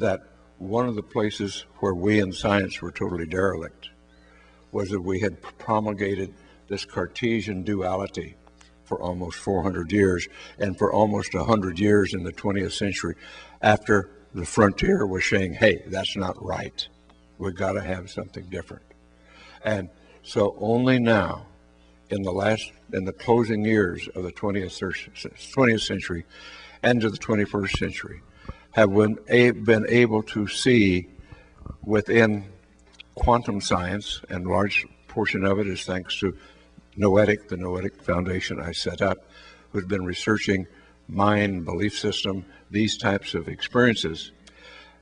that one of the places where we in science were totally derelict was that we had promulgated this Cartesian duality for almost 400 years, and for almost 100 years in the 20th century after the frontier was saying, hey, that's not right. We've got to have something different. And so only now, in the closing years of the 20th century and to the 21st century, have been able to see within quantum science, and a large portion of it is thanks to Noetic, the Noetic Foundation I set up, who's been researching mind, belief system, these types of experiences.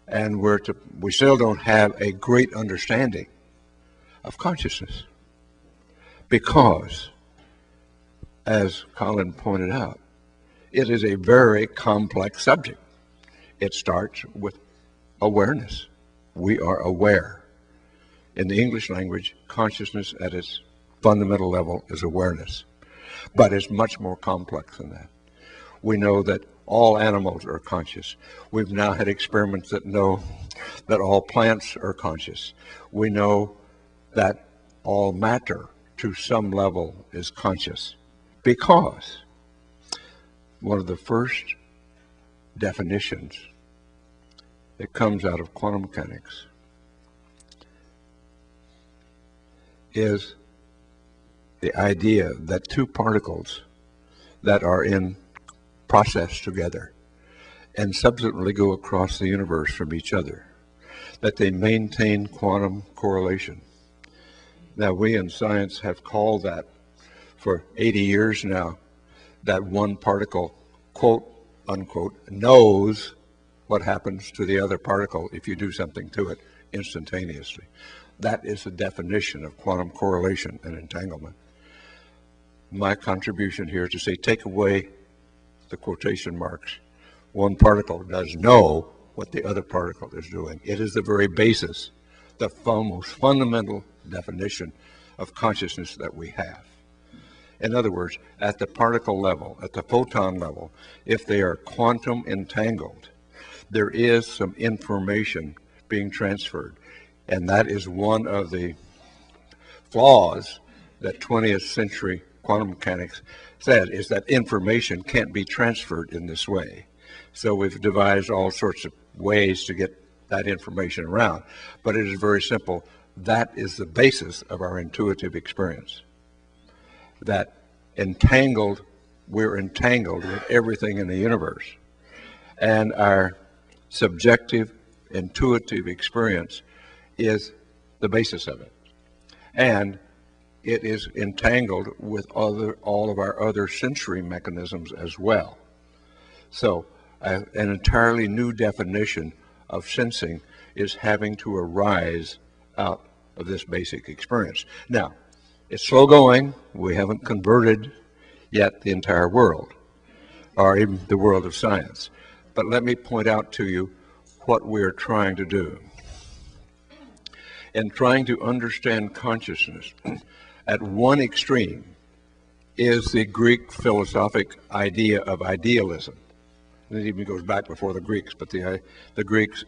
And we still don't have a great understanding of consciousness, because, as Colin pointed out, it is a very complex subject. It starts with awareness. We are aware. In the English language, consciousness at its fundamental level is awareness, but it's much more complex than that. We know that all animals are conscious. We've now had experiments that know that all plants are conscious. We know that all matter to some level is conscious, because one of the first definitions that comes out of quantum mechanics is the idea that two particles that are in process together and subsequently go across the universe from each other, that they maintain quantum correlation. Now, we in science have called that for 80 years now, that one particle, quote unquote, knows what happens to the other particle if you do something to it instantaneously. That is the definition of quantum correlation and entanglement. My contribution here is to say, take away the quotation marks. One particle does know what the other particle is doing. It is the very basis, the most fundamental definition of consciousness that we have. In other words, at the particle level, at the photon level, if they are quantum entangled, there is some information being transferred. And that is one of the flaws that 20th century quantum mechanics said, is that information can't be transferred in this way. So we've devised all sorts of ways to get that information around. But it is very simple. That is the basis of our intuitive experience. That entangled, we're entangled with everything in the universe. And our subjective, intuitive experience is the basis of it. And it is entangled with all of our other sensory mechanisms as well. So an entirely new definition of sensing is having to arise out of this basic experience. Now, it's slow going. We haven't converted yet the entire world, or even the world of science. But let me point out to you what we're trying to do. In trying to understand consciousness, at one extreme is the Greek philosophic idea of idealism. And it even goes back before the Greeks, but the Greeks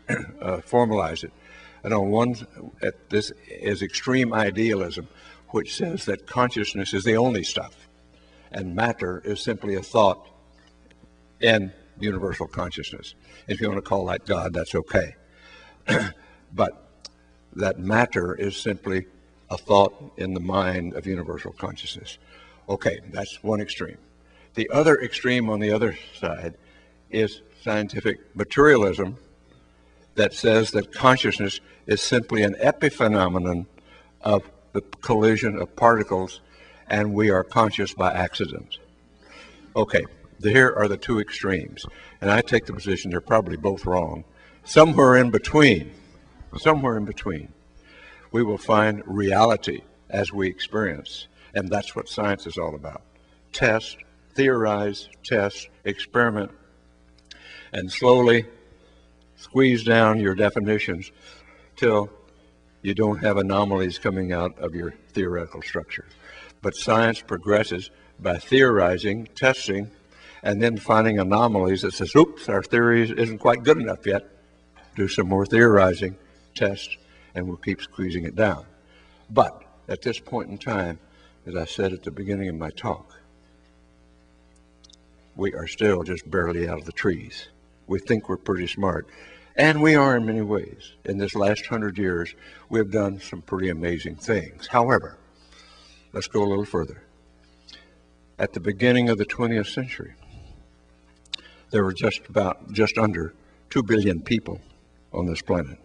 formalized it. And this is extreme idealism, which says that consciousness is the only stuff, and matter is simply a thought in universal consciousness. If you want to call that God, that's okay. But that matter is simply a thought in the mind of universal consciousness. Okay, that's one extreme. The other extreme on the other side is scientific materialism that says that consciousness is simply an epiphenomenon of the collision of particles, and we are conscious by accident. Okay, here are the two extremes, and I take the position they're probably both wrong. Somewhere in between, we will find reality as we experience, and that's what science is all about. Test, theorize, test, experiment, and slowly squeeze down your definitions till you don't have anomalies coming out of your theoretical structure. But science progresses by theorizing, testing, and then finding anomalies that says, oops, our theory isn't quite good enough yet. do some more theorizing tests, and we'll keep squeezing it down. But at this point in time, as I said at the beginning of my talk, we are still just barely out of the trees. We think we're pretty smart, and we are in many ways. In this last 100 years, we have done some pretty amazing things. However, let's go a little further. At the beginning of the 20th century, there were just under 2 billion people on this planet.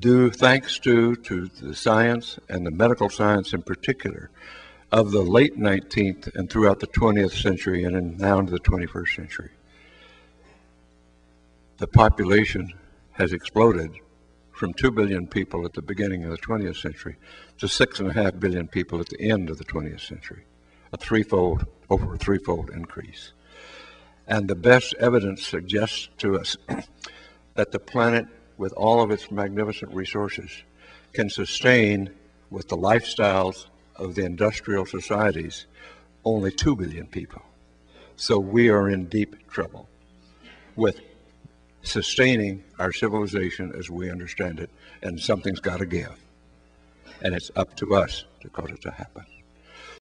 Thanks to the science, and the medical science in particular, of the late 19th and throughout the 20th century and now into the 21st century, the population has exploded from 2 billion people at the beginning of the 20th century to 6.5 billion people at the end of the 20th century, over a threefold increase. And the best evidence suggests to us that the planet, with all of its magnificent resources, can sustain, with the lifestyles of the industrial societies, only 2 billion people. So we are in deep trouble with sustaining our civilization as we understand it, and something's got to give. And it's up to us to cause it to happen.